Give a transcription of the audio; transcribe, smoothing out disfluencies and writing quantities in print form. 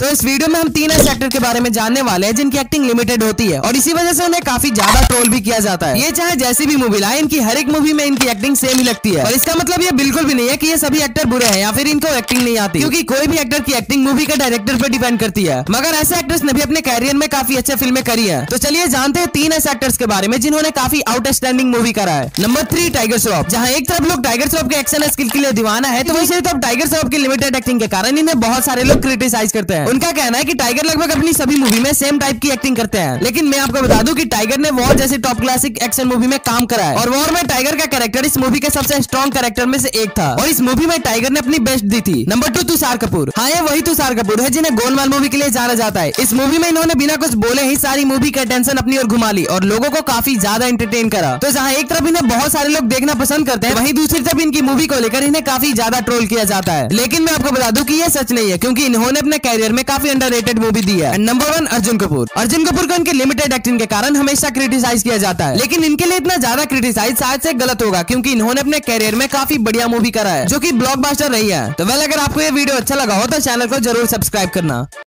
तो इस वीडियो में हम तीन ऐसे एक्टर के बारे में जानने वाले हैं जिनकी एक्टिंग लिमिटेड होती है और इसी वजह से उन्हें काफी ज्यादा ट्रोल भी किया जाता है। ये चाहे जैसी भी मूवी लाए, इनकी हर एक मूवी में इनकी एक्टिंग सेम ही लगती है। और इसका मतलब ये बिल्कुल भी नहीं है कि ये सभी एक्टर बुरे हैं या फिर इनको एक्टिंग नहीं आती, क्योंकि कोई भी एक्टर की एक्टिंग मूवी के डायरेक्टर पर डिपेंड करती है। मगर ऐसे एक्टर्स ने भी अपने कैरियर में काफी अच्छी फिल्में करी है। तो चलिए जानते हैं तीन ऐसे एक्टर्स के बारे में जिन्होंने काफी आउटस्टैंडिंग मूवी करा है। नंबर 3, टाइगर श्रॉफ। जहाँ एक तरफ लोग टाइगर श्रॉफ के एक्शन स्किल के लिए दीवाना है, तो वैसे तरफ टाइगर श्रॉफ की लिमिटेड एक्टिंग के कारण इन्हें बहुत सारे लोग क्रिटिसाइज करते हैं। उनका कहना है कि टाइगर लगभग अपनी सभी मूवी में सेम टाइप की एक्टिंग करते हैं, लेकिन मैं आपको बता दूं कि टाइगर ने वॉर जैसी टॉप क्लासिक एक्शन मूवी में काम करा है और वॉर में टाइगर का कैरेक्टर इस मूवी के सबसे स्ट्रॉन्ग कैरेक्टर में से एक था और इस मूवी में टाइगर ने अपनी बेस्ट दी थी। नंबर 2, तुषार कपूर। हाँ, ये वही तुषार कपूर है जिन्हें गोलमाल मूवी के लिए जाना जाता है। इस मूवी में इन्होंने बिना कुछ बोले ही सारी मूवी का टेंशन अपनी ओर घुमा ली और लोगों को काफी ज्यादा एंटरटेन करा। तो जहाँ एक तरफ इन्हें बहुत सारे लोग देखना पसंद करते हैं, वहीं दूसरी तरफ इनकी मूवी को लेकर इन्हें काफी ज्यादा ट्रोल किया जाता है। लेकिन मैं आपको बता दूं कि ये सच नहीं है, क्योंकि इन्होंने अपने कैरियर में काफी अंडररेटेड मूवी दी है। नंबर 1, अर्जुन कपूर। अर्जुन कपूर को इनके लिमिटेड एक्टिंग के कारण हमेशा क्रिटिसाइज किया जाता है, लेकिन इनके लिए इतना ज्यादा क्रिटिसाइज शायद से गलत होगा, क्योंकि इन्होंने अपने कैरियर में काफी बढ़िया मूवी करा है जो कि ब्लॉकबस्टर रही है। तो वेल, अगर आपको ये वीडियो अच्छा लगा हो तो चैनल को जरूर सब्सक्राइब करना।